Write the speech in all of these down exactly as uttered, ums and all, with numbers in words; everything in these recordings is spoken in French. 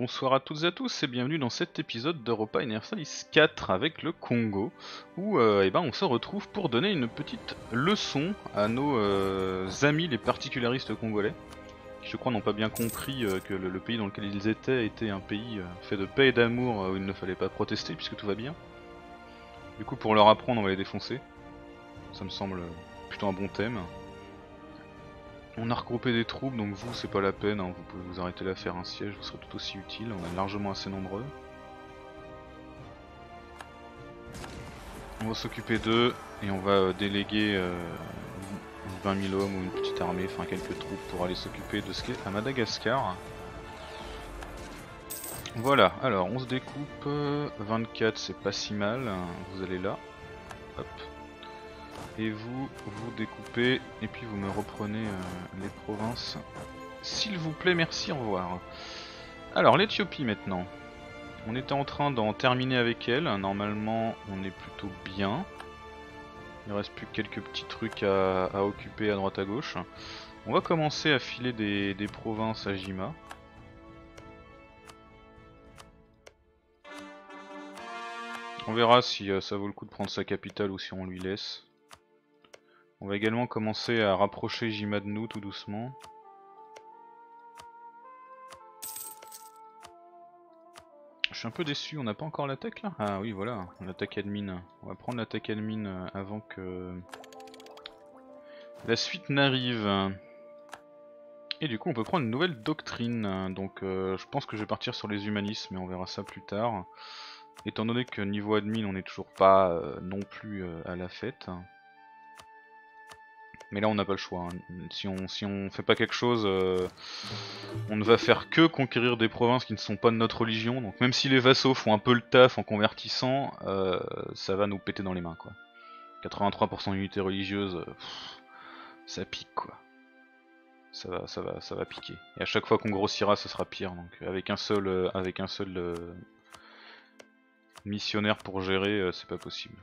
Bonsoir à toutes et à tous et bienvenue dans cet épisode d'Europa Universalis quatre avec le Congo où euh, eh ben, on se retrouve pour donner une petite leçon à nos euh, amis les particularistes congolais qui je crois n'ont pas bien compris euh, que le, le pays dans lequel ils étaient était un pays euh, fait de paix et d'amour euh, où il ne fallait pas protester puisque tout va bien. Du coup pour leur apprendre on va les défoncer, ça me semble plutôt un bon thème. On a regroupé des troupes, donc vous c'est pas la peine, hein, vous pouvez vous arrêter là, faire un siège, vous serez tout aussi utile, on est largement assez nombreux. On va s'occuper d'eux, et on va déléguer euh, vingt mille hommes ou une petite armée, enfin quelques troupes pour aller s'occuper de ce qu'est à Madagascar. Voilà, alors on se découpe, vingt-quatre c'est pas si mal, vous allez là, hop. Et vous, vous découpez, et puis vous me reprenez euh, les provinces. S'il vous plaît, merci, au revoir. Alors, l'Éthiopie maintenant. On était en train d'en terminer avec elle. Normalement, on est plutôt bien. Il ne reste plus que quelques petits trucs à, à occuper à droite à gauche. On va commencer à filer des, des provinces à Jimma. On verra si euh, ça vaut le coup de prendre sa capitale ou si on lui laisse. On va également commencer à rapprocher Jimma de nous tout doucement. Je suis un peu déçu, on n'a pas encore l'attaque là? Ah oui voilà, l'attaque admin. On va prendre l'attaque admin avant que la suite n'arrive. Et du coup on peut prendre une nouvelle doctrine. Donc euh, je pense que je vais partir sur les humanismes mais on verra ça plus tard. Étant donné que niveau admin on n'est toujours pas euh, non plus euh, à la fête. Mais là on n'a pas le choix, si on si on fait pas quelque chose, euh, on ne va faire que conquérir des provinces qui ne sont pas de notre religion, donc même si les vassaux font un peu le taf en convertissant, euh, ça va nous péter dans les mains quoi. quatre-vingt-trois pour cent d'unités religieuses, euh, pff, ça pique quoi. Ça va, ça va, ça va piquer. Et à chaque fois qu'on grossira ça sera pire, donc avec un seul euh, avec un seul euh, missionnaire pour gérer, euh, c'est pas possible.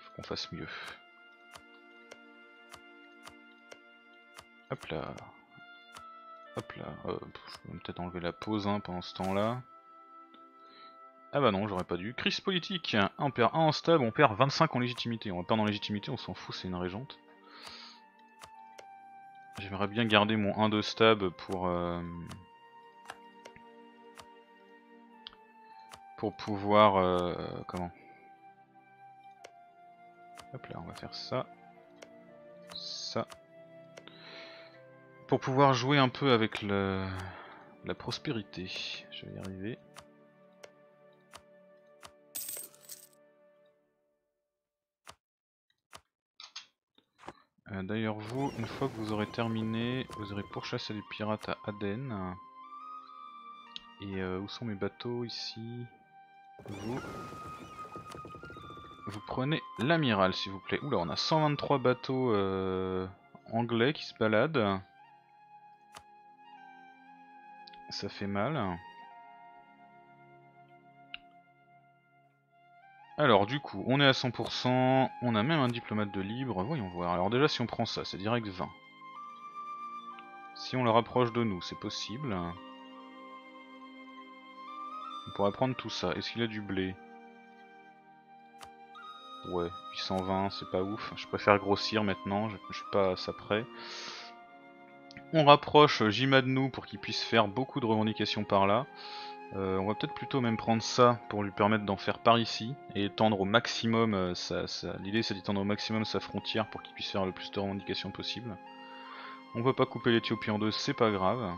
Faut qu'on fasse mieux. Hop là, hop là, euh, je vais peut-être enlever la pause hein, pendant ce temps-là. Ah bah non, j'aurais pas dû. Crise politique, on perd un en stable, on perd vingt-cinq en légitimité. On va perdre en légitimité, on s'en fout, c'est une régente. J'aimerais bien garder mon un de stab pour, euh, pour pouvoir... Euh, comment ? Hop là, on va faire ça, ça... Pour pouvoir jouer un peu avec le... la prospérité, je vais y arriver. Euh, D'ailleurs vous, une fois que vous aurez terminé, vous aurez pourchassé les pirates à Aden. Et euh, où sont mes bateaux ici? Vous... Vous prenez l'amiral s'il vous plaît. Oula, on a cent vingt-trois bateaux euh, anglais qui se baladent. Ça fait mal. Alors du coup, on est à cent pour cent, on a même un diplomate de libre, voyons voir. Alors déjà si on prend ça, c'est direct vingt. Si on le rapproche de nous, c'est possible. On pourrait prendre tout ça. Est-ce qu'il a du blé? Ouais, huit cent vingt, c'est pas ouf. Je préfère grossir maintenant, je, je suis pas à ça près. On rapproche Jimma de nous pour qu'il puisse faire beaucoup de revendications par là. Euh, on va peut-être plutôt même prendre ça pour lui permettre d'en faire par ici et étendre au maximum. Euh, ça, ça... L'idée c'est d'étendre au maximum sa frontière pour qu'il puisse faire le plus de revendications possible. On peut pas couper l'Éthiopie en deux, c'est pas grave.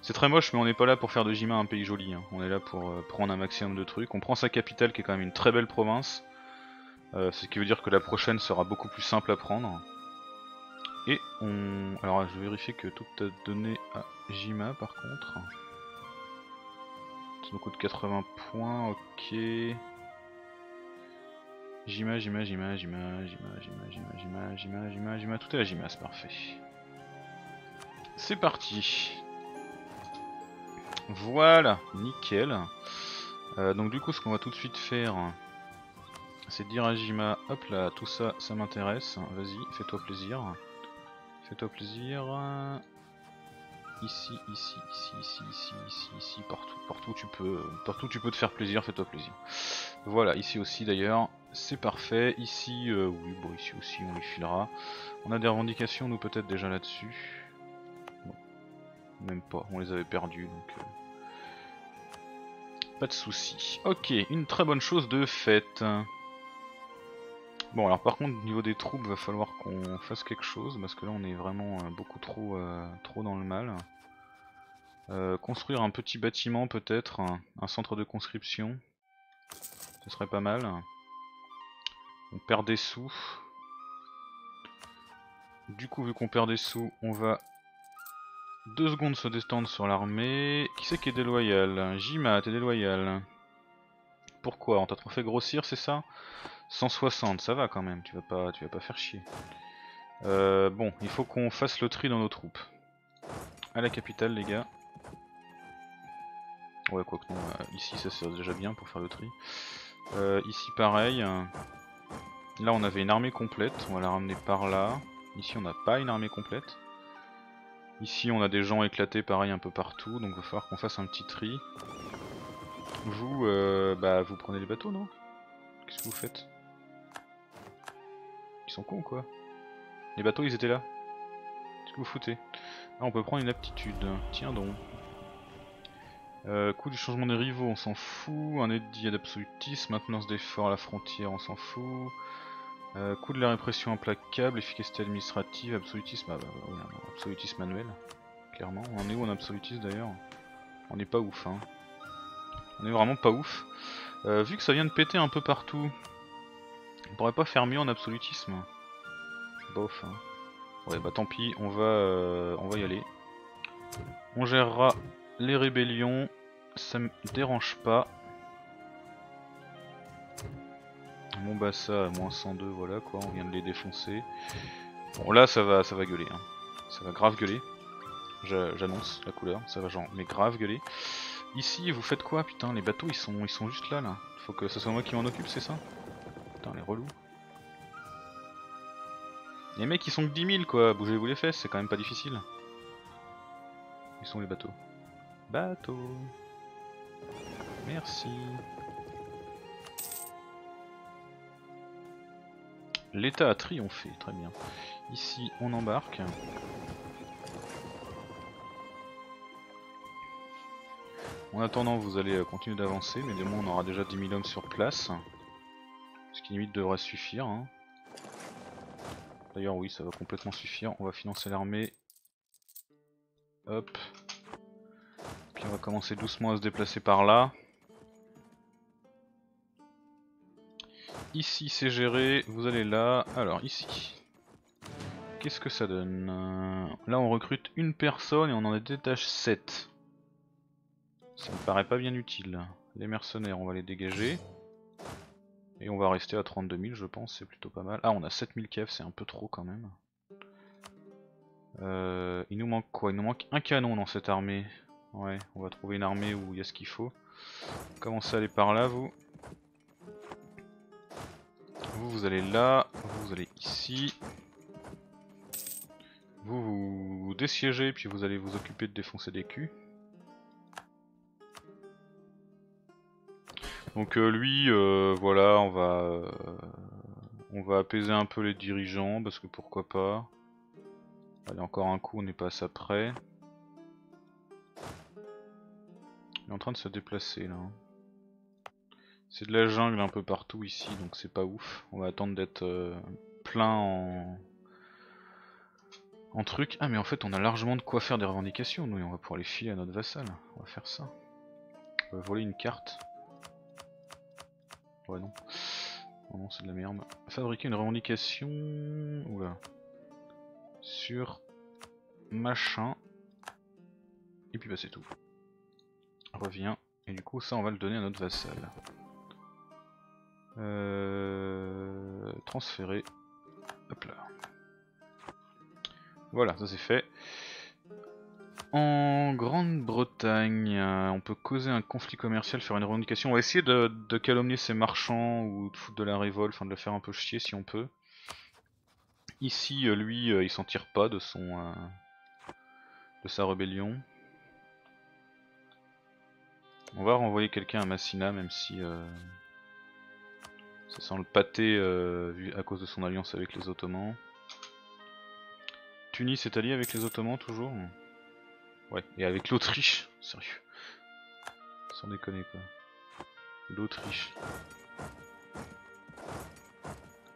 C'est très moche mais on n'est pas là pour faire de Jimma un pays joli. Hein. On est là pour euh, prendre un maximum de trucs. On prend sa capitale qui est quand même une très belle province. Euh, ce qui veut dire que la prochaine sera beaucoup plus simple à prendre. Et on... Alors je vais vérifier que tout a donné à Jimma par contre. Ça me coûte quatre-vingts points, ok. Jimma, Jimma, Jimma, Jimma, Jimma, Jimma, Jimma, Jimma, Jimma, Jimma, Jimma, tout est à Jimma, c'est parfait. C'est parti. Voilà, nickel. Euh, donc du coup ce qu'on va tout de suite faire, c'est dire à Jimma, hop là, tout ça, ça m'intéresse, vas-y, fais-toi plaisir. Fais-toi plaisir. ici, ici, ici, ici, ici, ici, ici, partout, partout tu peux, partout tu peux te faire plaisir, fais-toi plaisir. Voilà, ici aussi d'ailleurs, c'est parfait. Ici, euh, oui, bon, ici aussi on les filera. On a des revendications nous peut-être déjà là-dessus. Bon. Même pas, on les avait perdues donc. Euh... Pas de soucis. Ok, une très bonne chose de faite. Bon alors par contre au niveau des troupes va falloir qu'on fasse quelque chose parce que là on est vraiment euh, beaucoup trop euh, trop dans le mal. Euh, construire un petit bâtiment peut-être, un centre de conscription, ce serait pas mal. On perd des sous. Du coup vu qu'on perd des sous, on va deux secondes se détendre sur l'armée. Qui c'est qui est déloyal? Jimma, t'es déloyal. Pourquoi? On t'a trop fait grossir, c'est ça? cent soixante, ça va quand même, tu vas pas, tu vas pas faire chier. Euh, bon, il faut qu'on fasse le tri dans nos troupes. À la capitale, les gars. Ouais, quoi que non, ici ça sert déjà bien pour faire le tri. Euh, ici, pareil. Là, on avait une armée complète, on va la ramener par là. Ici, on n'a pas une armée complète. Ici, on a des gens éclatés, pareil, un peu partout, donc il va falloir qu'on fasse un petit tri. Vous, euh, bah, vous prenez les bateaux, non? Qu'est-ce que vous faites? Ils sont cons quoi. Les bateaux ils étaient là. Qu'est-ce que vous foutez? Ah on peut prendre une aptitude. Tiens donc. Euh, coup du changement des rivaux, on s'en fout. Un édit d'absolutisme, maintenance d'efforts à la frontière, on s'en fout. Euh, coup de la répression implacable, efficacité administrative, absolutisme. Ah bah oui, absolutisme manuel. Clairement. On est où en absolutisme d'ailleurs? On n'est pas ouf hein. On est vraiment pas ouf. Euh, vu que ça vient de péter un peu partout, on pourrait pas faire mieux en absolutisme. Bof. Hein. Ouais bah tant pis, on va, euh, on va y aller. On gérera les rébellions, ça me dérange pas. Bon bah ça, moins cent deux, voilà quoi, on vient de les défoncer. Bon là ça va, ça va gueuler, hein. Ça va grave gueuler. J'annonce la couleur, ça va genre, mais grave gueuler. Ici, vous faites quoi? Putain, les bateaux ils sont, ils sont juste là, là. Faut que ce soit moi qui m'en occupe, c'est ça? Putain, les relous. Les mecs ils sont que dix mille quoi, bougez-vous les fesses, c'est quand même pas difficile. Ils sont les bateaux. Bateaux. Merci. L'État a triomphé, très bien. Ici, on embarque. En attendant, vous allez continuer d'avancer, mais dès moins on aura déjà dix mille hommes sur place. Ce qui limite devrait suffire. Hein. D'ailleurs, oui, ça va complètement suffire. On va financer l'armée. Hop. Puis on va commencer doucement à se déplacer par là. Ici, c'est géré. Vous allez là. Alors, ici. Qu'est-ce que ça donne? Là, on recrute une personne et on en détache sept. Ça me paraît pas bien utile. Les mercenaires, on va les dégager. Et on va rester à trente-deux mille, je pense, c'est plutôt pas mal. Ah, on a sept mille kev, c'est un peu trop quand même. Euh, il nous manque quoi? Il nous manque un canon dans cette armée. Ouais, on va trouver une armée où il y a ce qu'il faut. Commencez à aller par là, vous. Vous, vous allez là. Vous, vous allez ici. Vous, vous, vous désiégez, puis vous allez vous occuper de défoncer des culs. Donc euh, lui, euh, voilà, on va, euh, on va apaiser un peu les dirigeants, parce que pourquoi pas. Allez, encore un coup, on n'est pas à ça près. Il est en train de se déplacer, là. C'est de la jungle un peu partout ici, donc c'est pas ouf. On va attendre d'être euh, plein en... en trucs. Ah, mais en fait, on a largement de quoi faire des revendications, nous, et on va pouvoir les filer à notre vassal. On va faire ça. On va voler une carte. Ouais non, oh non c'est de la merde. Fabriquer une revendication... Oula. Sur... Machin. Et puis bah c'est tout. Reviens. Et du coup ça on va le donner à notre vassal. Euh... Transférer. Hop là. Voilà, ça c'est fait. En Grande-Bretagne, euh, on peut causer un conflit commercial, faire une revendication. On va essayer de, de calomnier ces marchands ou de foutre de la révolte, enfin de le faire un peu chier si on peut. Ici, euh, lui, euh, il s'en tire pas de son, euh, de sa rébellion. On va renvoyer quelqu'un à Massina, même si euh, ça sent le pâté euh, vu à cause de son alliance avec les Ottomans. Tunis est allié avec les Ottomans toujours. Ouais, et avec l'Autriche, sérieux. Sans déconner quoi. L'Autriche.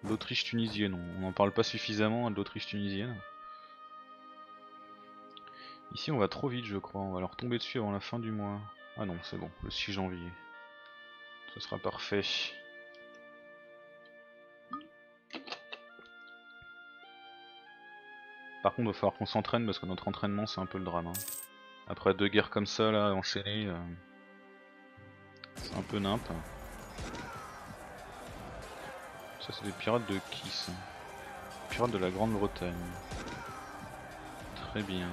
L'Autriche tunisienne, on n'en parle pas suffisamment de l'Autriche tunisienne. Ici on va trop vite je crois, on va leur tomber dessus avant la fin du mois. Ah non c'est bon, le six janvier. Ce sera parfait. Par contre il va falloir qu'on s'entraîne parce que notre entraînement c'est un peu le drame. Hein. Après deux guerres comme ça là enchaînées, euh... c'est un peu nimp. Ça c'est des pirates de qui ça? Pirates de la Grande-Bretagne. Très bien.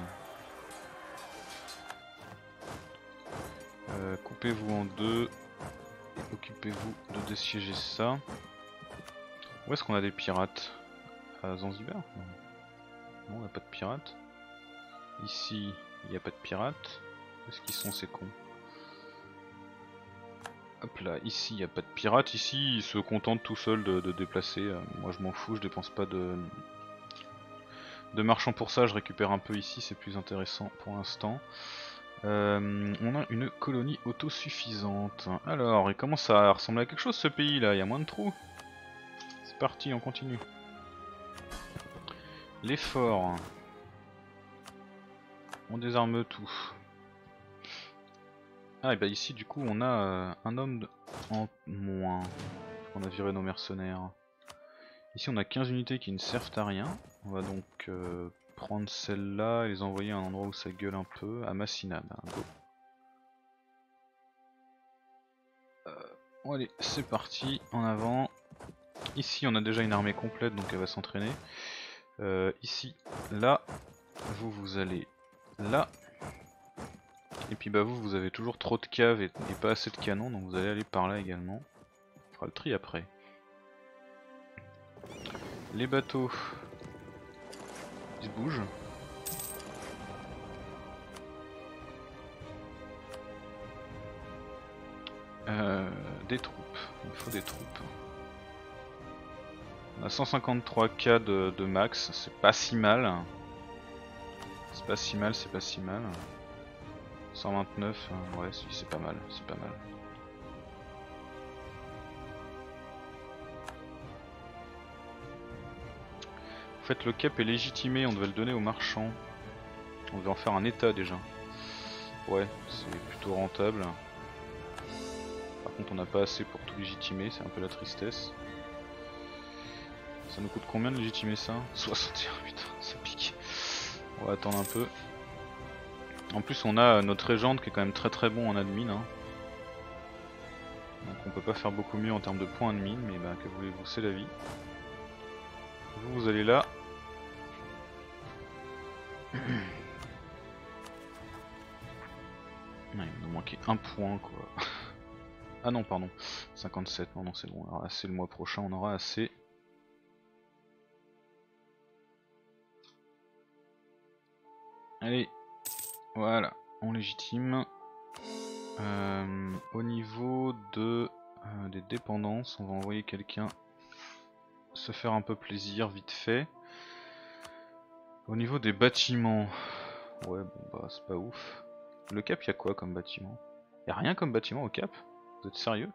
Euh, coupez-vous en deux. Occupez-vous de désiéger ça. Où est-ce qu'on a des pirates? À Zanzibar? Non, on n'a pas de pirates. Ici, il n'y a pas de pirates. Où est-ce qu'ils sont ces cons? Hop là, ici il n'y a pas de pirates. Ici, ils se contentent tout seuls de, de déplacer. Euh, moi je m'en fous, je dépense pas de, de marchands pour ça. Je récupère un peu ici, c'est plus intéressant pour l'instant. Euh, on a une colonie autosuffisante. Alors, il commence à ressembler à quelque chose ce pays là, il y a moins de trous. C'est parti, on continue. Les forts. On désarme tout. Ah et bah ici du coup on a euh, un homme en moins. On a viré nos mercenaires. Ici on a quinze unités qui ne servent à rien. On va donc... Euh, prendre celle-là et les envoyer à un endroit où ça gueule un peu, à Massina. Ben, go. Euh, allez, c'est parti, en avant. Ici, on a déjà une armée complète, donc elle va s'entraîner. Euh, ici, là, vous, vous allez là. Et puis, bah, vous, vous avez toujours trop de caves et, et pas assez de canons, donc vous allez aller par là également. On fera le tri après. Les bateaux. Bouge. Euh, des troupes, il faut des troupes. On a cent cinquante-trois k de, de max, c'est pas si mal. C'est pas si mal, c'est pas si mal. cent vingt-neuf, ouais, si, c'est pas mal, c'est pas mal. En fait le cap est légitimé, on devait le donner aux marchands. On devait en faire un état déjà. Ouais, c'est plutôt rentable. Par contre on n'a pas assez pour tout légitimer, c'est un peu la tristesse. Ça nous coûte combien de légitimer ça? soixante et un, putain, ça pique. On va attendre un peu. En plus on a notre régente qui est quand même très très bon en admin. Hein. Donc on peut pas faire beaucoup mieux en termes de points admin, mais bah que voulez-vous, c'est la vie. Vous, vous allez là. Il nous manquait un point quoi. Ah non pardon, cinquante-sept, non non c'est bon, on aura assez le mois prochain, on aura assez. Allez, voilà, on légitime. Euh, au niveau de, euh, des dépendances, on va envoyer quelqu'un se faire un peu plaisir vite fait. Au niveau des bâtiments, ouais bon bah c'est pas ouf. Le cap y'a quoi comme bâtiment? Y'a rien comme bâtiment au cap? Vous êtes sérieux?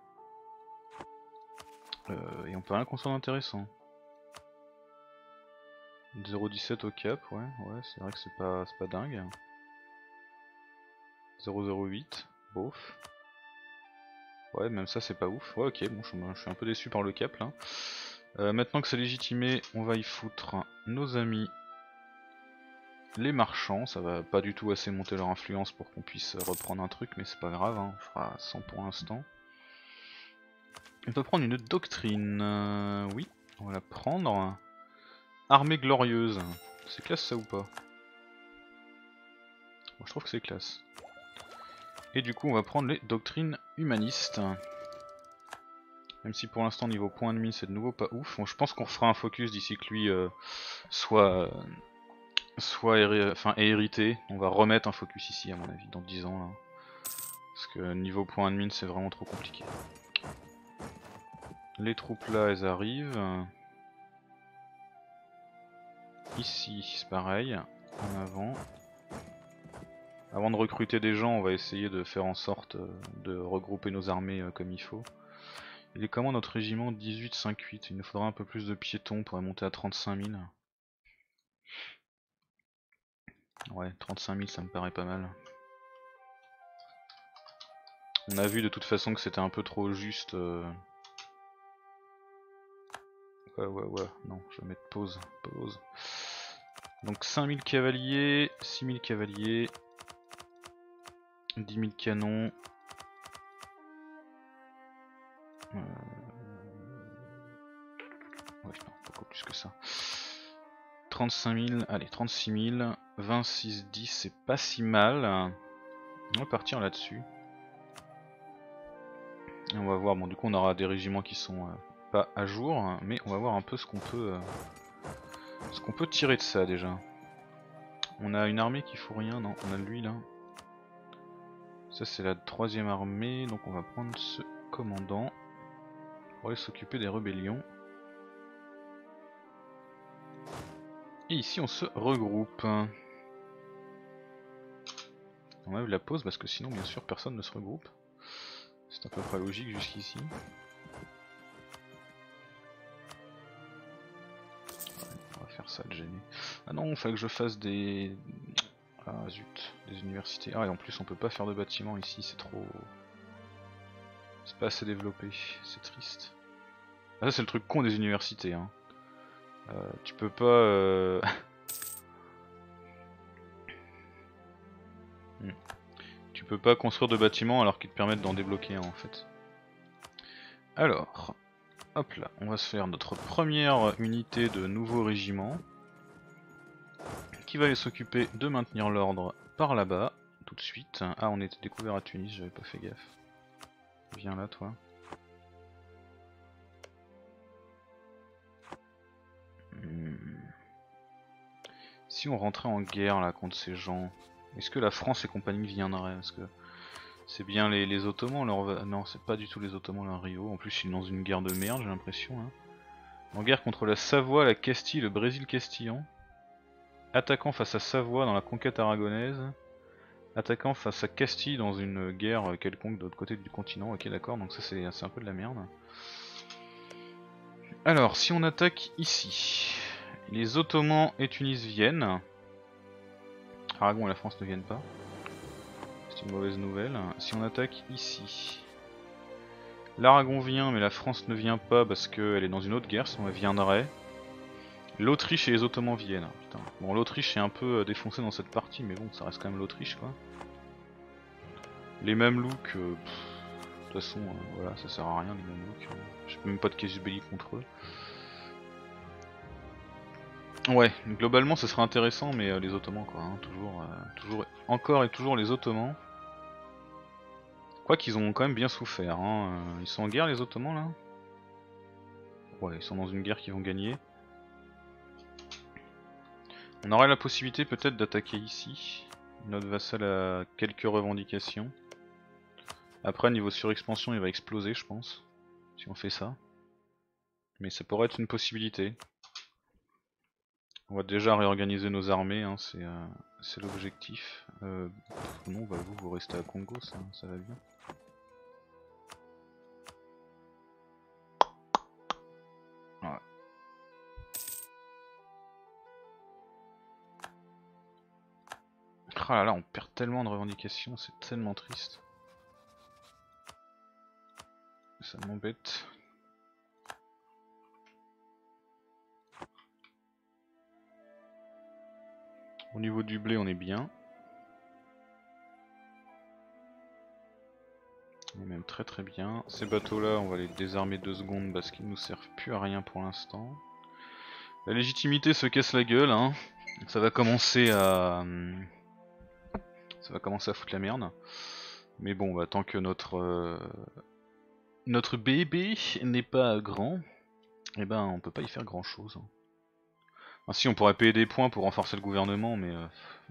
euh, Et on peut rien construire d'intéressant. zéro virgule dix-sept au cap, ouais, ouais c'est vrai que c'est pas, pas dingue. zéro virgule zéro huit, bof. Ouais même ça c'est pas ouf, ouais ok bon je suis un peu déçu par le cap là. Euh, maintenant que c'est légitimé, on va y foutre nos amis les marchands. Ça va pas du tout assez monter leur influence pour qu'on puisse reprendre un truc, mais c'est pas grave, hein. On fera cent pour l'instant. On peut prendre une doctrine, euh, oui, on va la prendre. Armée glorieuse, c'est classe ça ou pas? Bon, je trouve que c'est classe. Et du coup on va prendre les doctrines humanistes. Même si pour l'instant niveau point ennemi c'est de nouveau pas ouf. Bon, je pense qu'on fera un focus d'ici que lui euh, soit, euh, soit héri enfin, hérité. On va remettre un focus ici à mon avis dans dix ans là. Parce que niveau point de mine c'est vraiment trop compliqué. Les troupes là elles arrivent. Ici c'est pareil, en avant. Avant de recruter des gens, on va essayer de faire en sorte de regrouper nos armées comme il faut. Il est comment notre régiment dix-huit cinquante-huit? Il nous faudra un peu plus de piétons pour monter à trente-cinq mille. Ouais, trente-cinq mille ça me paraît pas mal. On a vu de toute façon que c'était un peu trop juste. Ouais ouais ouais, non, je vais mettre pause, pause. Donc cinq mille cavaliers, six mille cavaliers, dix mille canons, euh... ouais non, beaucoup plus que ça, trente-cinq mille, allez trente-six mille, vingt-six dix c'est pas si mal, on va partir là-dessus, et on va voir, bon du coup on aura des régiments qui sont euh, pas à jour, mais on va voir un peu ce qu'on peut, euh, ce qu'on peut tirer de ça déjà. On a une armée qui fout rien, non, on a lui là. Ça c'est la troisième armée, donc on va prendre ce commandant pour aller s'occuper des rébellions. Et ici on se regroupe. On enlève la pause parce que sinon bien sûr personne ne se regroupe. C'est à peu près logique jusqu'ici. On va faire ça de gêner. Ah non, il fallait que je fasse des... Ah zut, des universités. Ah et en plus on peut pas faire de bâtiments ici, c'est trop... C'est pas assez développé, c'est triste. Ah ça c'est le truc con des universités hein. Euh, tu peux pas... Euh... hmm. Tu peux pas construire de bâtiments alors qu'ils te permettent d'en débloquer un en fait. Alors, hop là, on va se faire notre première unité de nouveau régiment. Qui va aller s'occuper de maintenir l'ordre par là-bas, tout de suite. Ah, on était découvert à Tunis, j'avais pas fait gaffe. Viens là, toi. Hmm. Si on rentrait en guerre là contre ces gens, est-ce que la France et compagnie viendraient? Parce que c'est bien les, les Ottomans, leur... non, c'est pas du tout les Ottomans, leur rivaux. En plus, ils sont dans une guerre de merde, j'ai l'impression. Hein. En guerre contre la Savoie, la Castille, le Brésil castillan. Attaquant face à Savoie dans la conquête aragonaise, attaquant face à Castille dans une guerre quelconque de l'autre côté du continent, ok d'accord, donc ça c'est un peu de la merde. Alors, si on attaque ici, les Ottomans et Tunis viennent, Aragon et la France ne viennent pas, c'est une mauvaise nouvelle. Si on attaque ici, l'Aragon vient mais la France ne vient pas parce qu'elle est dans une autre guerre, sinon elle viendrait. L'Autriche et les Ottomans viennent, putain. Bon, l'Autriche est un peu défoncée dans cette partie, mais bon, ça reste quand même l'Autriche, quoi. Les Mamelouks, euh, de toute façon, euh, voilà, ça sert à rien, les Mamelouks. Euh, J'ai même pas de casus belli contre eux. Ouais, globalement, ça serait intéressant, mais euh, les Ottomans, quoi, hein, toujours, euh, toujours, encore et toujours les Ottomans. Quoi qu'ils ont quand même bien souffert, hein. Ils sont en guerre, les Ottomans, là? Ouais, ils sont dans une guerre qu'ils vont gagner. On aurait la possibilité peut-être d'attaquer ici, notre vassal a quelques revendications. Après niveau surexpansion il va exploser je pense, si on fait ça. Mais ça pourrait être une possibilité. On va déjà réorganiser nos armées, hein, c'est euh, l'objectif. Euh, non bah vous, vous restez à Congo, ça, ça va bien. Ah là là, on perd tellement de revendications, c'est tellement triste. Ça m'embête. Au niveau du blé, on est bien. On est même très très bien. Ces bateaux-là, on va les désarmer deux secondes parce qu'ils nous servent plus à rien pour l'instant. La légitimité se casse la gueule, hein. Ça va commencer à... Ça va commencer à foutre la merde. Mais bon, bah, tant que notre euh, notre bébé n'est pas grand, et eh ben on peut pas y faire grand chose. Enfin, si, on pourrait payer des points pour renforcer le gouvernement, mais euh,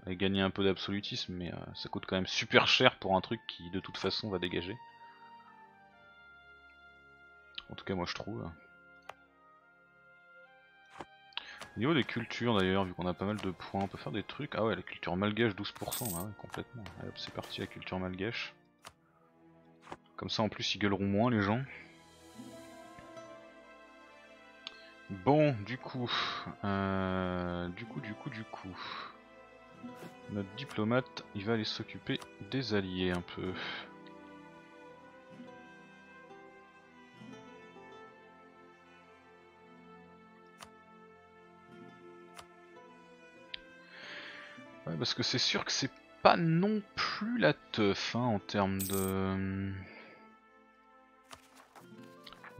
et gagner un peu d'absolutisme, mais euh, ça coûte quand même super cher pour un truc qui de toute façon va dégager. En tout cas, moi je trouve. Au niveau des cultures d'ailleurs, vu qu'on a pas mal de points, on peut faire des trucs. Ah ouais, la culture malgache douze pour cent là, complètement. Allez hop, c'est parti, la culture malgache. Comme ça en plus ils gueuleront moins les gens. Bon, du coup, euh, du coup, du coup, du coup, notre diplomate, il va aller s'occuper des alliés un peu. Ouais, parce que c'est sûr que c'est pas non plus la teuf hein, en termes de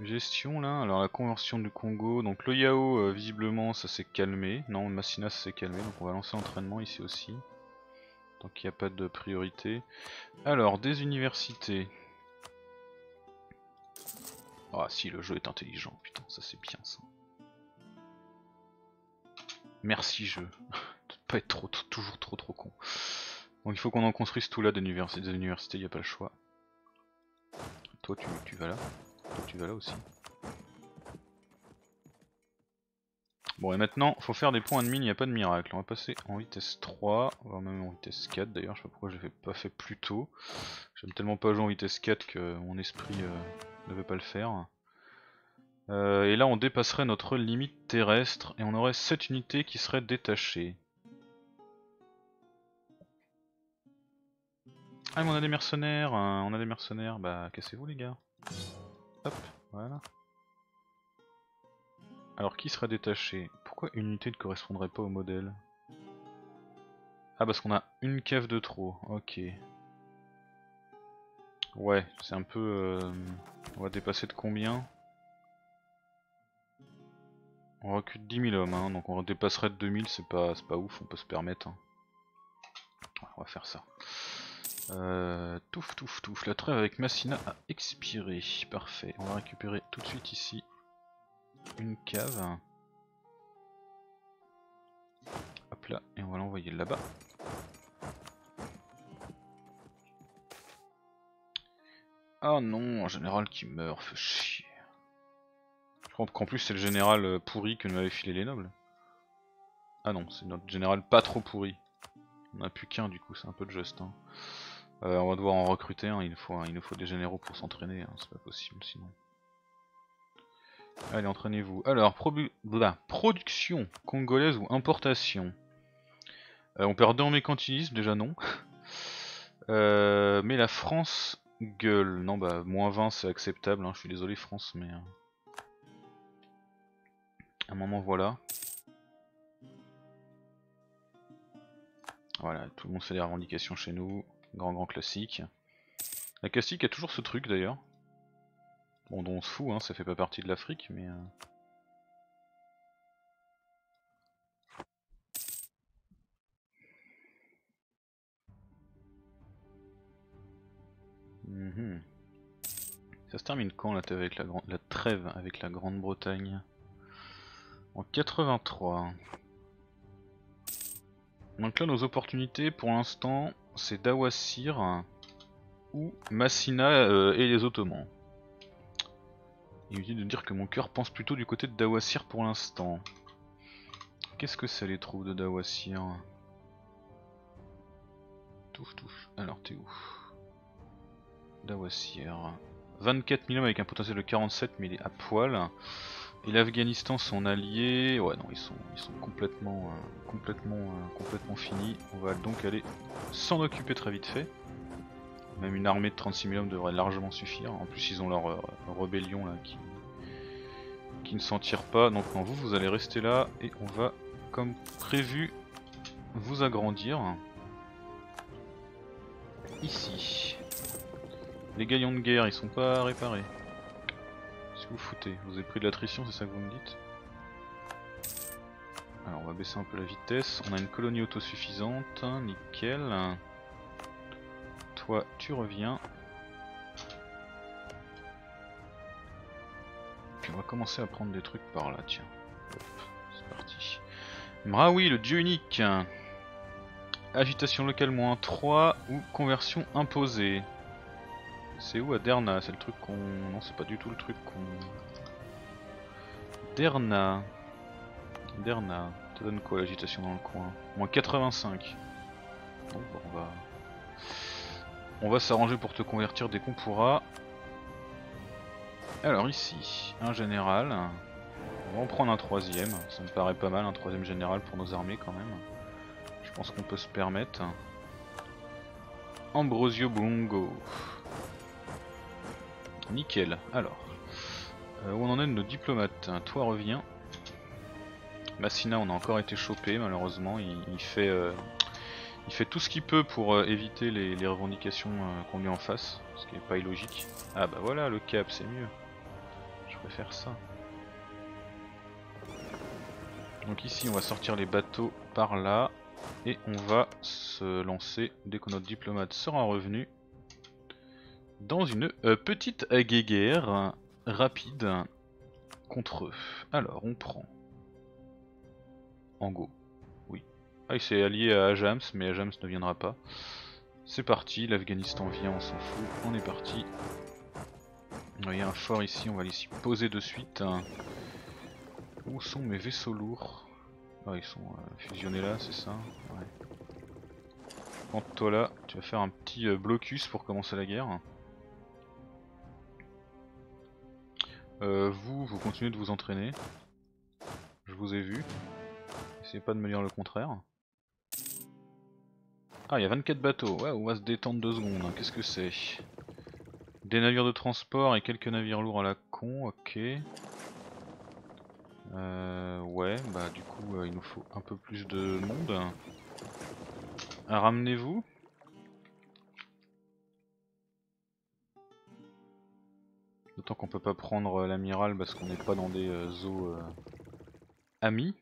gestion là. Alors la conversion du Congo, donc le Yao euh, visiblement ça s'est calmé, non Massina ça s'est calmé, donc on va lancer l'entraînement ici aussi, tant qu'il n'y a pas de priorité. Alors des universités. Ah si, le jeu est intelligent, putain ça c'est bien ça. Merci jeu. Être trop, toujours trop trop con. Donc il faut qu'on en construise tout là des universités, des universités, y a pas le choix. Toi tu, tu vas là, toi tu vas là aussi. Bon et maintenant faut faire des points de mine, y a pas de miracle. On va passer en vitesse trois, voire même en vitesse quatre d'ailleurs. Je sais pas pourquoi je l'ai pas fait plus tôt. J'aime tellement pas jouer en vitesse quatre que mon esprit euh, ne veut pas le faire. Euh, et là on dépasserait notre limite terrestre et on aurait sept unités qui seraient détachées. Ah mais on a des mercenaires, hein, on a des mercenaires, bah cassez-vous les gars. Hop, voilà. Alors qui serait détaché? Pourquoi une unité ne correspondrait pas au modèle? Ah parce qu'on a une cave de trop, ok. Ouais, c'est un peu... Euh, on va dépasser de combien? On aura que dix mille hommes, hein, donc on dépasserait de deux mille, c'est pas, c'est pas ouf, on peut se permettre. Hein. Ouais, on va faire ça. Euh, touf touf touf, la trêve avec Massina a expiré, parfait, on va récupérer tout de suite ici une cave, hop là, et on va l'envoyer là-bas, ah non, un général qui meurt, fait chier, je crois qu'en plus c'est le général pourri que nous avaient filé les nobles, ah non, c'est notre général pas trop pourri, on a plus qu'un du coup, c'est un peu de geste, hein. Euh, on va devoir en recruter, hein. Il nous faut, il nous faut des généraux pour s'entraîner, hein. C'est pas possible sinon. Allez, entraînez-vous. Alors, produ voilà. Production congolaise ou importation. Euh, on perd deux en mercantilisme, déjà non. Euh, mais la France gueule. Non, bah, moins vingt c'est acceptable, hein. Je suis désolé France, mais... À un moment, voilà. Voilà, tout le monde fait des revendications chez nous. Grand grand classique. La Castille a toujours ce truc d'ailleurs. Bon dont on se fout, hein, ça fait pas partie de l'Afrique, mais... Euh... Mmh. Ça se termine quand la, avec la, la trêve avec la Grande-Bretagne? En quatre-vingt-trois. Donc là nos opportunités pour l'instant... C'est Dawasir ou Massina euh, et les Ottomans. Inutile de dire que mon cœur pense plutôt du côté de Dawasir pour l'instant. Qu'est-ce que ça les trouve de Dawasir? Touche, touche. Alors t'es où? Dawasir. vingt-quatre mille hommes avec un potentiel de quarante-sept, mais il est à poil. Et l'Afghanistan, son allié, ouais non, ils sont, ils sont complètement, euh, complètement, euh, complètement finis. On va donc aller s'en occuper très vite fait. Même une armée de trente-six mille hommes devrait largement suffire. En plus, ils ont leur euh, rébellion là qui, qui ne s'en tire pas. Donc non, vous, vous allez rester là et on va, comme prévu, vous agrandir. Ici. Les gaillons de guerre, ils sont pas réparés. Vous foutez, vous avez pris de l'attrition, c'est ça que vous me dites? Alors on va baisser un peu la vitesse, on a une colonie autosuffisante, nickel. Toi tu reviens. Puis on va commencer à prendre des trucs par là, tiens. Hop, c'est parti. Mraoui, le dieu unique. Agitation locale moins trois ou conversion imposée. C'est où à Derna? C'est le truc qu'on... Non, c'est pas du tout le truc qu'on... Derna. Derna. Ça donne quoi l'agitation dans le coin? Moins quatre-vingt-cinq. Bon, bah on va... On va s'arranger pour te convertir dès qu'on pourra. Alors ici, un général. On va en prendre un troisième. Ça me paraît pas mal, un troisième général pour nos armées quand même. Je pense qu'on peut se permettre. Ambrosio Bungo. Nickel. Alors, euh, où on en est de nos diplomates? Toi reviens. Massina, on a encore été chopé malheureusement. Il, il, fait, euh, il fait tout ce qu'il peut pour euh, éviter les, les revendications euh, qu'on lui en face, ce qui n'est pas illogique. Ah bah voilà, le cap, c'est mieux. Je préfère ça. Donc ici, on va sortir les bateaux par là. Et on va se lancer, dès que notre diplomate sera revenu, dans une euh, petite guerre euh, rapide contre eux. Alors, on prend Ango. Oui. Ah, il s'est allié à Ajams, mais Ajams ne viendra pas. C'est parti, l'Afghanistan vient, on s'en fout. On est parti. Il y a un fort ici, on va l'y poser de suite. Où sont mes vaisseaux lourds? Ah, ils sont euh, fusionnés là, c'est ça? Ouais. Quant toi là, tu vas faire un petit euh, blocus pour commencer la guerre. Euh, vous, vous continuez de vous entraîner. Je vous ai vu. Essayez pas de me dire le contraire. Ah, il y a vingt-quatre bateaux. Ouais, on va se détendre deux secondes. Hein. Qu'est-ce que c'est? Des navires de transport et quelques navires lourds à la con. Ok. Euh, ouais, bah du coup euh, il nous faut un peu plus de monde. Ah, ramenez-vous. D'autant qu'on peut pas prendre euh, l'amiral parce qu'on n'est pas dans des euh, eaux euh, amies.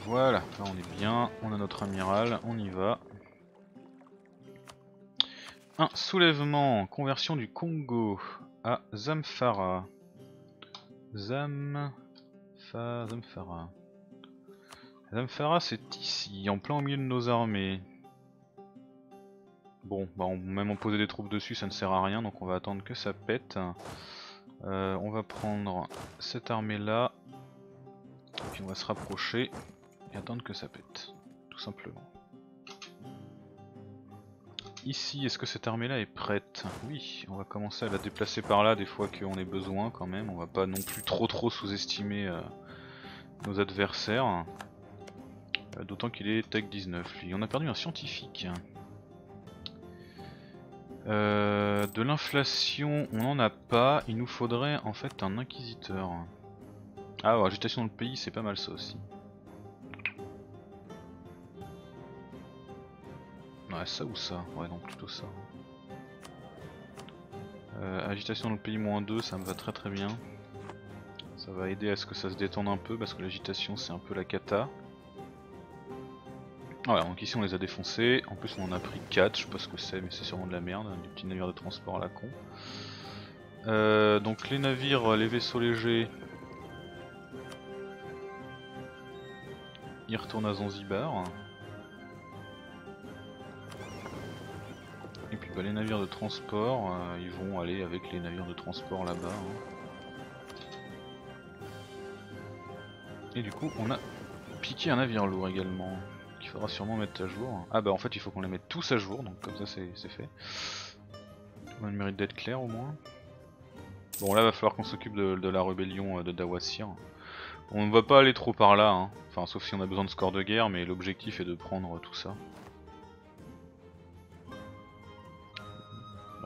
Voilà, là on est bien, on a notre amiral, on y va. Un soulèvement, conversion du Congo à Zamfara. Zamfa, Zamfara. Zamfara, c'est ici, en plein au milieu de nos armées. Bon, bah on, même en poser des troupes dessus, ça ne sert à rien, donc on va attendre que ça pète. Euh, on va prendre cette armée-là, puis on va se rapprocher et attendre que ça pète, tout simplement. Ici, est-ce que cette armée là est prête? Oui, on va commencer à la déplacer par là des fois qu'on ait besoin quand même, on va pas non plus trop trop sous-estimer euh, nos adversaires. Euh, D'autant qu'il est tech dix-neuf lui, on a perdu un scientifique. Euh, de l'inflation, on n'en a pas, il nous faudrait en fait un inquisiteur. Ah ouais, agitation dans le pays, c'est pas mal ça aussi. Ouais, ça ou ça? Ouais, donc plutôt ça. Euh, agitation dans le pays moins deux, ça me va très très bien. Ça va aider à ce que ça se détende un peu, parce que l'agitation c'est un peu la cata. Voilà, donc ici on les a défoncés, en plus on en a pris quatre, je sais pas ce que c'est, mais c'est sûrement de la merde, des petits navires de transport à la con. Euh, donc les navires, les vaisseaux légers, ils retournent à Zanzibar. Et puis bah, les navires de transport, euh, ils vont aller avec les navires de transport là-bas. Hein. Et du coup, on a piqué un navire lourd également, qu'il faudra sûrement mettre à jour. Ah bah en fait, il faut qu'on les mette tous à jour, donc comme ça c'est fait. On a le mérite d'être clair au moins. Bon là, va falloir qu'on s'occupe de, de la rébellion de Dawasir. On ne va pas aller trop par là, hein. Enfin sauf si on a besoin de score de guerre, mais l'objectif est de prendre tout ça.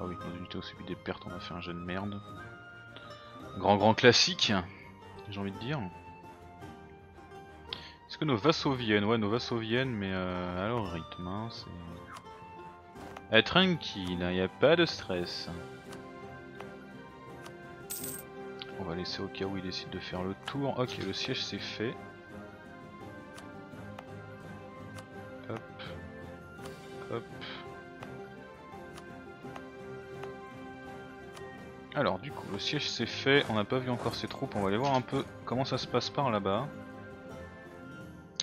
Ah oui, nos unités ont subi des pertes, on a fait un jeu de merde. Grand grand classique, j'ai envie de dire. Est-ce que nos vassaux viennent? Ouais, nos vassaux viennent, mais euh, à leur rythme, hein, c'est... Eh, tranquille, hein, y a pas de stress. On va laisser au cas où il décide de faire le tour. Ok, le siège c'est fait. Hop. Hop. Alors du coup le siège c'est fait, on n'a pas vu encore ses troupes, on va aller voir un peu comment ça se passe par là-bas.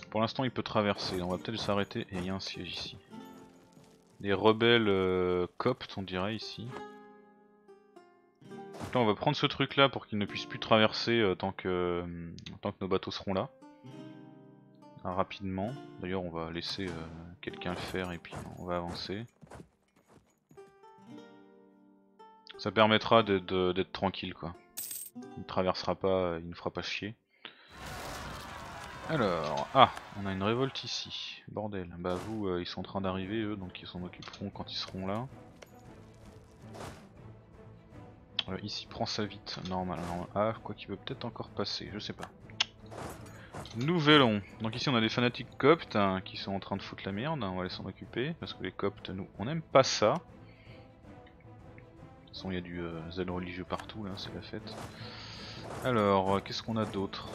Pour l'instant il peut traverser, on va peut-être s'arrêter, et il y a un siège ici. Des rebelles euh, coptes on dirait ici. Donc là on va prendre ce truc là pour qu'il ne puisse plus traverser euh, tant, que, euh, tant que nos bateaux seront là. Ah, rapidement, d'ailleurs on va laisser euh, quelqu'un le faire et puis on va avancer. Ça permettra d'être tranquille quoi. Il ne traversera pas, il ne fera pas chier. Alors, ah, on a une révolte ici. Bordel, bah vous, euh, ils sont en train d'arriver eux, donc ils s'en occuperont quand ils seront là. Euh, ici, prends ça vite, normal, normal. Ah, quoi qu'il veut peut-être encore passer, je sais pas. Nouvelon. Donc ici on a des fanatiques coptes hein, qui sont en train de foutre la merde, hein, on va les s'en occuper, parce que les coptes, nous, on n'aime pas ça. De toute façon il y a du euh, zèle religieux partout là, c'est la fête. Alors euh, qu'est-ce qu'on a d'autre?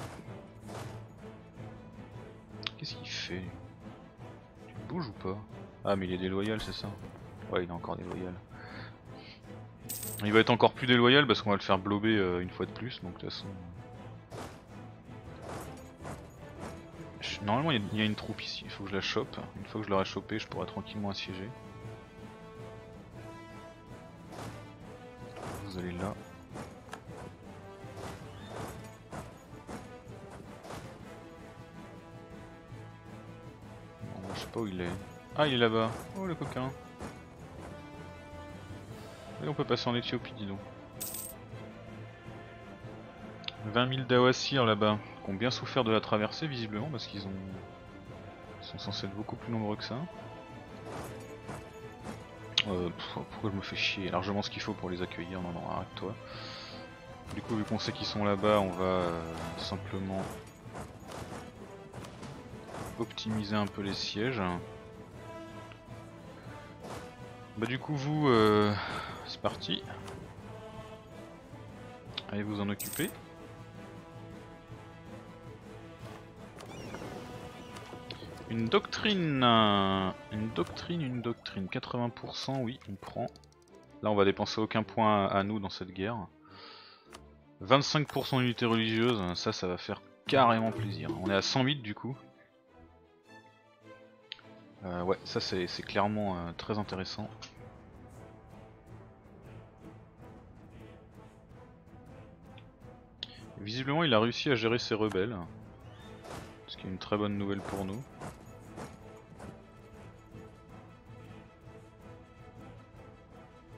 Qu'est-ce qu'il fait? Tu bouges ou pas? Ah mais il est déloyal c'est ça? Ouais il est encore déloyal. Il va être encore plus déloyal parce qu'on va le faire blober euh, une fois de plus, donc de toute façon... Normalement il y, y a une troupe ici, il faut que je la chope. Une fois que je l'aurai chopée je pourrai tranquillement assiéger. Vous allez là. Bon, je sais pas où il est. Ah il est là-bas. Oh le coquin. Et on peut passer en Éthiopie dis donc. vingt mille Dawasir là-bas, qui ont bien souffert de la traversée visiblement parce qu'ils ont... Ils sont censés être beaucoup plus nombreux que ça. Euh, pourquoi je me fais chier? Largement ce qu'il faut pour les accueillir, non non arrête-toi. Du coup vu qu'on sait qu'ils sont là-bas, on va euh, simplement optimiser un peu les sièges. Bah du coup vous, euh, c'est parti. Allez vous en occuper. Une doctrine, une doctrine, une doctrine, quatre-vingts pour cent oui on prend, là on va dépenser aucun point à nous dans cette guerre, vingt-cinq pour cent d'unité religieuse, ça ça va faire carrément plaisir, on est à cent huit du coup, euh, ouais ça c'est clairement euh, très intéressant. Visiblement il a réussi à gérer ses rebelles, ce qui est une très bonne nouvelle pour nous.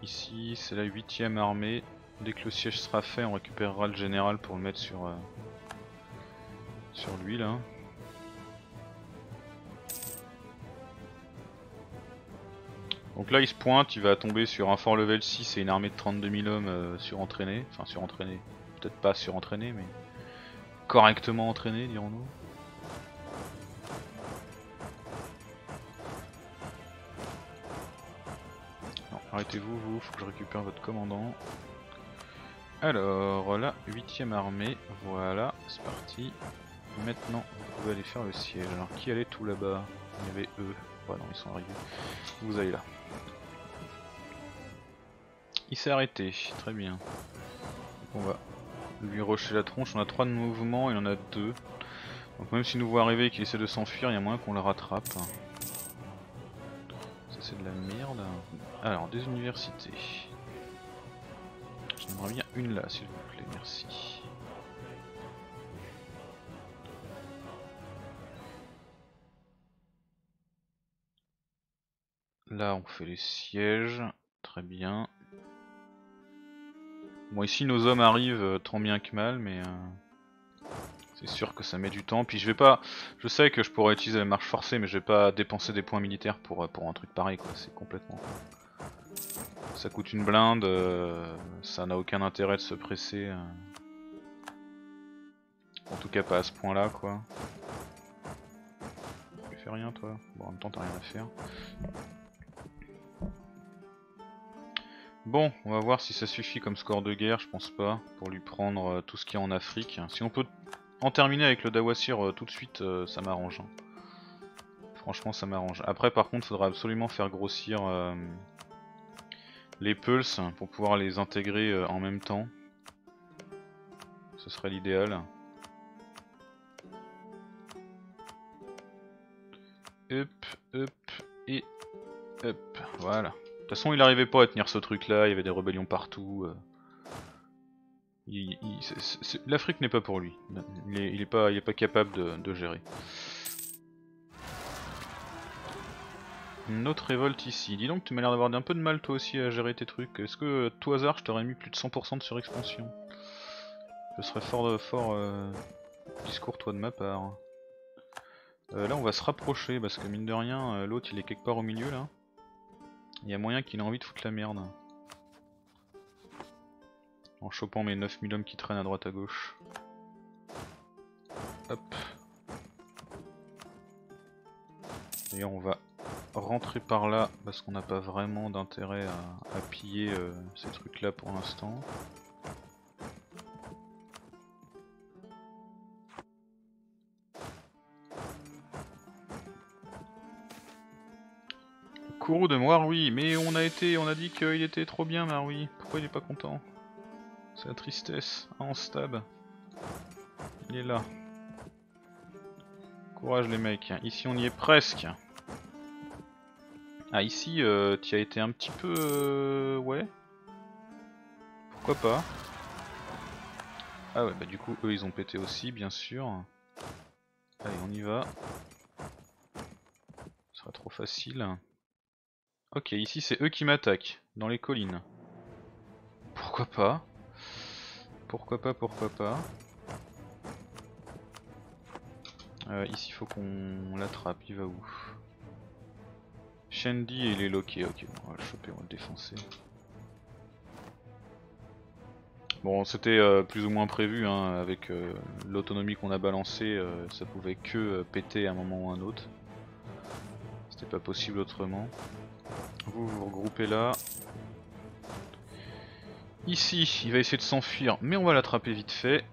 Ici, c'est la huitième armée. Dès que le siège sera fait, on récupérera le général pour le mettre sur, euh, sur lui là. Donc là, il se pointe, il va tomber sur un fort level six et une armée de trente-deux mille hommes euh, surentraînés. Enfin, surentraînés, peut-être pas surentraînés, mais correctement entraînés, dirons-nous. Arrêtez-vous, vous, faut que je récupère votre commandant. Alors, la huitième armée, voilà, c'est parti. Maintenant, vous pouvez aller faire le siège. Alors, qui allait tout là-bas? Il y avait eux. Ouais, non, ils sont arrivés. Vous allez là. Il s'est arrêté, très bien. On va lui rocher la tronche. On a trois de mouvement, il en a deux. Donc, même s'il nous voit arriver et qu'il essaie de s'enfuir, il y a moyen qu'on le rattrape. C'est de la merde. Alors, des universités. J'aimerais bien une là, s'il vous plaît, merci. Là, on fait les sièges. Très bien. Bon, ici, nos hommes arrivent tant bien que mal, mais... Euh... C'est sûr que ça met du temps, puis je vais pas... Je sais que je pourrais utiliser la marche forcée, mais je vais pas dépenser des points militaires pour, pour un truc pareil, quoi. C'est complètement... Ça coûte une blinde, euh... ça n'a aucun intérêt de se presser. Euh... En tout cas pas à ce point-là, quoi. Tu fais rien, toi? Bon, en même temps, t'as rien à faire. Bon, on va voir si ça suffit comme score de guerre, je pense pas, pour lui prendre euh, tout ce qu'il y a en Afrique. Si on peut... En terminer avec le Dawasir euh, tout de suite, euh, ça m'arrange. Hein. Franchement, ça m'arrange. Après, par contre, faudra absolument faire grossir euh, les pulses pour pouvoir les intégrer en même temps. Ce serait l'idéal. Hop, hop et hop, voilà. De toute façon il n'arrivait pas à tenir ce truc là, il y avait des rébellions partout. L'Afrique n'est pas pour lui, il est, il est, pas, il est pas capable de, de gérer. Une autre révolte ici. Dis donc, tu m'as l'air d'avoir un peu de mal toi aussi à gérer tes trucs. Est-ce que, tout hasard, je t'aurais mis plus de cent pour cent de surexpansion? Je serais fort, fort euh, discours toi de ma part. Euh, là on va se rapprocher parce que mine de rien, euh, l'autre il est quelque part au milieu là. Il y a moyen qu'il ait envie de foutre la merde. En chopant mes neuf mille hommes qui traînent à droite à gauche. Hop. Et on va rentrer par là parce qu'on n'a pas vraiment d'intérêt à, à piller euh, ces trucs là pour l'instant. Kourou de Maroui, mais on a été, on a dit qu'il était trop bien Maroui, pourquoi il est pas content? C'est la tristesse, ah on stab. Il est là. Courage les mecs, ici on y est presque. Ah ici euh, tu as été un petit peu... Euh, ouais. Pourquoi pas. Ah ouais bah du coup eux ils ont pété aussi bien sûr. Allez on y va. Ce sera trop facile. Ok ici c'est eux qui m'attaquent, dans les collines. Pourquoi pas. Pourquoi pas, pourquoi pas. Euh, ici faut qu'on l'attrape, il va où? Shandy il est loqué, ok bon, on va le choper, on va le défoncer. Bon c'était euh, plus ou moins prévu hein, avec euh, l'autonomie qu'on a balancée, euh, ça pouvait que euh, péter à un moment ou un autre. C'était pas possible autrement. Vous vous regroupez là. Ici il va essayer de s'enfuir mais on va l'attraper vite fait.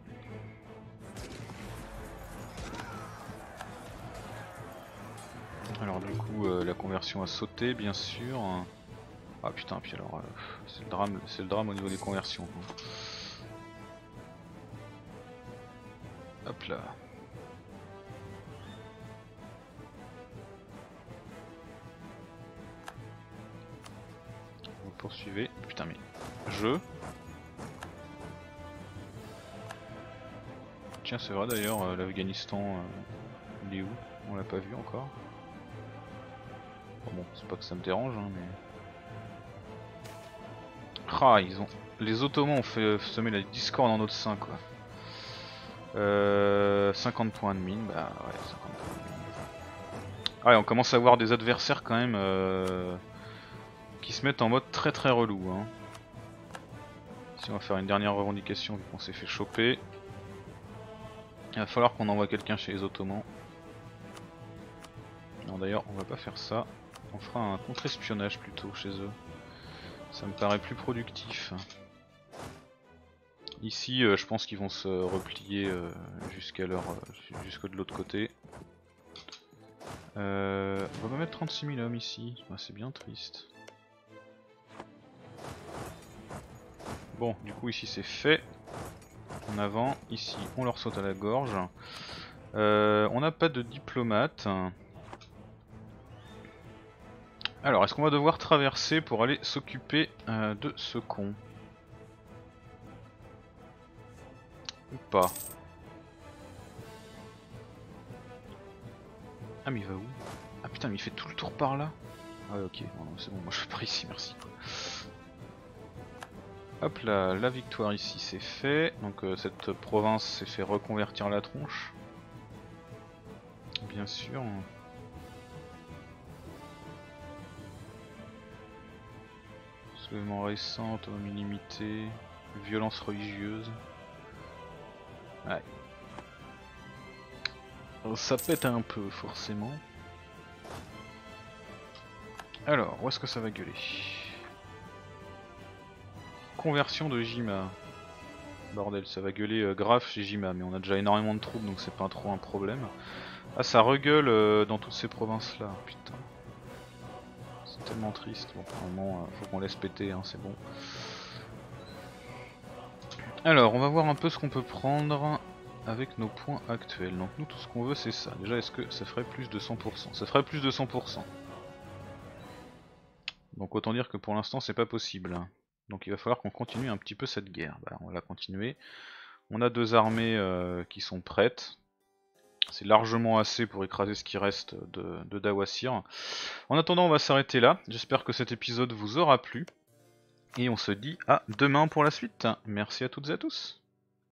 Alors du coup euh, la conversion a sauté bien sûr. Ah putain puis alors euh, c'est le drame, c'est le drame au niveau des conversions. Hop là. Vous poursuivez. Putain mais je. Tiens c'est vrai d'ailleurs euh, l'Afghanistan euh, il est où? On l'a pas vu encore. Bon, c'est pas que ça me dérange, hein, mais... Ah, ils ont... Les Ottomans ont fait semer la discorde en notre sein, quoi. Euh... cinquante points de mine, bah ouais, cinquante points de mine. Ah, et on commence à avoir des adversaires, quand même, euh... qui se mettent en mode très très relou, hein. Si on va faire une dernière revendication, vu qu'on s'est fait choper. Il va falloir qu'on envoie quelqu'un chez les Ottomans. Non, d'ailleurs, on va pas faire ça. On fera un contre-espionnage plutôt chez eux. Ça me paraît plus productif. Ici euh, je pense qu'ils vont se replier euh, jusqu'à leur euh, jusqu'au de l'autre côté. Euh, on va mettre trente-six mille hommes ici, bah, c'est bien triste. Bon du coup ici c'est fait. En avant, ici on leur saute à la gorge. Euh, on n'a pas de diplomate. Alors, est-ce qu'on va devoir traverser pour aller s'occuper euh, de ce con? Ou pas? Ah mais il va où? Ah putain mais il fait tout le tour par là? Ah ouais ok, bon, c'est bon, moi je suis pas ici, merci. Hop là, la victoire ici c'est fait. Donc euh, cette province s'est fait reconvertir la tronche. Bien sûr. Soulèvement récent, autonomie limitée, violence religieuse. Ouais. Alors, ça pète un peu, forcément. Alors, où est-ce que ça va gueuler? Conversion de Jimma. Bordel, ça va gueuler euh, grave chez Jimma, mais on a déjà énormément de troupes donc c'est pas trop un problème. Ah, ça regueule euh, dans toutes ces provinces là, putain. c'est tellement triste. Bon, pour le moment, faut qu'on laisse péter, hein, c'est bon. Alors, on va voir un peu ce qu'on peut prendre avec nos points actuels. Donc nous, tout ce qu'on veut, c'est ça. Déjà, est-ce que ça ferait plus de cent pour cent? Ça ferait plus de cent pour cent. Donc autant dire que pour l'instant, c'est pas possible. Donc il va falloir qu'on continue un petit peu cette guerre. Bah, on va la continuer. On a deux armées euh, qui sont prêtes. C'est largement assez pour écraser ce qui reste de, de Dawasir. En attendant, on va s'arrêter là. J'espère que cet épisode vous aura plu. Et on se dit à demain pour la suite. Merci à toutes et à tous.